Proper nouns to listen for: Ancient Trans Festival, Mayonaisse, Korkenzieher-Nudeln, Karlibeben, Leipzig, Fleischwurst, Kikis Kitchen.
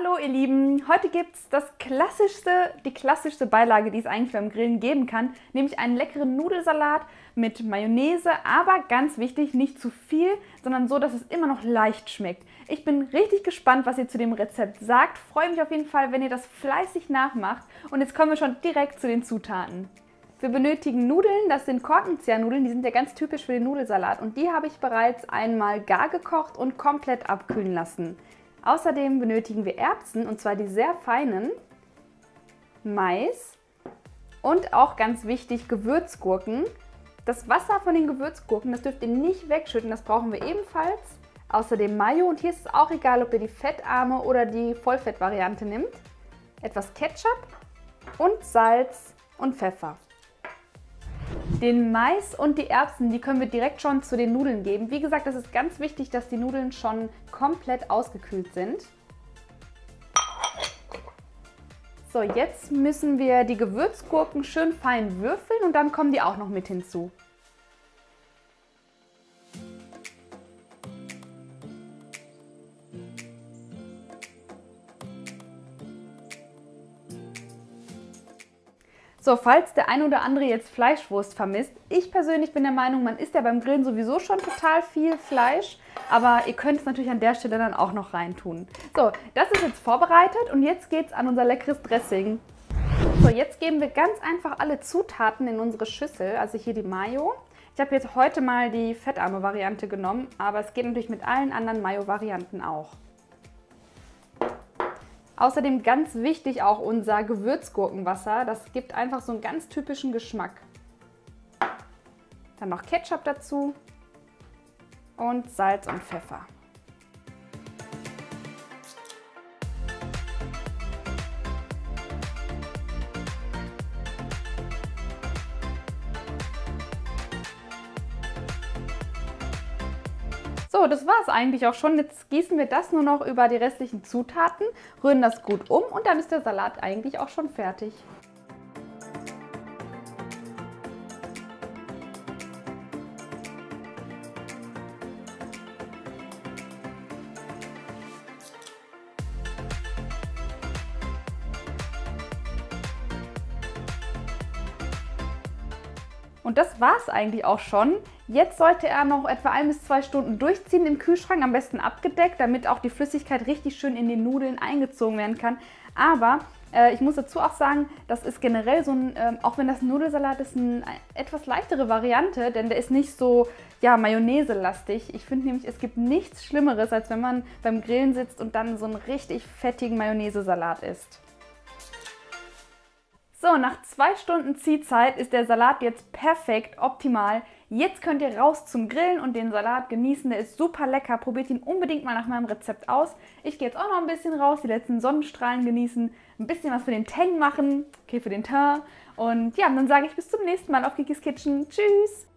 Hallo ihr Lieben, heute gibt es die klassischste Beilage, die es eigentlich beim Grillen geben kann, nämlich einen leckeren Nudelsalat mit Mayonnaise, aber ganz wichtig, nicht zu viel, sondern so, dass es immer noch leicht schmeckt. Ich bin richtig gespannt, was ihr zu dem Rezept sagt, freue mich auf jeden Fall, wenn ihr das fleißig nachmacht und jetzt kommen wir schon direkt zu den Zutaten. Wir benötigen Nudeln, das sind Korkenziehernudeln, die sind ja ganz typisch für den Nudelsalat und die habe ich bereits einmal gar gekocht und komplett abkühlen lassen. Außerdem benötigen wir Erbsen, und zwar die sehr feinen, Mais und auch ganz wichtig Gewürzgurken. Das Wasser von den Gewürzgurken, das dürft ihr nicht wegschütten, das brauchen wir ebenfalls. Außerdem Mayo und hier ist es auch egal, ob ihr die fettarme oder die Vollfettvariante nimmt. Etwas Ketchup und Salz und Pfeffer. Den Mais und die Erbsen, die können wir direkt schon zu den Nudeln geben. Wie gesagt, es ist ganz wichtig, dass die Nudeln schon komplett ausgekühlt sind. So, jetzt müssen wir die Gewürzgurken schön fein würfeln und dann kommen die auch noch mit hinzu. So, falls der ein oder andere jetzt Fleischwurst vermisst, ich persönlich bin der Meinung, man isst ja beim Grillen sowieso schon total viel Fleisch, aber ihr könnt es natürlich an der Stelle dann auch noch reintun. So, das ist jetzt vorbereitet und jetzt geht's an unser leckeres Dressing. So, jetzt geben wir ganz einfach alle Zutaten in unsere Schüssel, also hier die Mayo. Ich habe jetzt heute mal die fettarme Variante genommen, aber es geht natürlich mit allen anderen Mayo-Varianten auch. Außerdem ganz wichtig auch unser Gewürzgurkenwasser, das gibt einfach so einen ganz typischen Geschmack. Dann noch Ketchup dazu und Salz und Pfeffer. So, das war es eigentlich auch schon. Jetzt gießen wir das nur noch über die restlichen Zutaten, rühren das gut um und dann ist der Salat eigentlich auch schon fertig. Und das war es eigentlich auch schon. Jetzt sollte er noch etwa 1 bis 2 Stunden durchziehen im Kühlschrank, am besten abgedeckt, damit auch die Flüssigkeit richtig schön in den Nudeln eingezogen werden kann. Aber ich muss dazu auch sagen, das ist generell so ein, auch wenn das ein Nudelsalat ist, eine etwas leichtere Variante, denn der ist nicht so, ja, Mayonnaise-lastig. Ich finde nämlich, es gibt nichts Schlimmeres, als wenn man beim Grillen sitzt und dann so einen richtig fettigen Mayonnaise-Salat isst. So, nach 2 Stunden Ziehzeit ist der Salat jetzt perfekt, optimal. Jetzt könnt ihr raus zum Grillen und den Salat genießen. Der ist super lecker. Probiert ihn unbedingt mal nach meinem Rezept aus. Ich gehe jetzt auch noch ein bisschen raus, die letzten Sonnenstrahlen genießen, ein bisschen was für den Teint machen. Okay, für den Teint. Und ja, dann sage ich bis zum nächsten Mal auf Kikis Kitchen. Tschüss!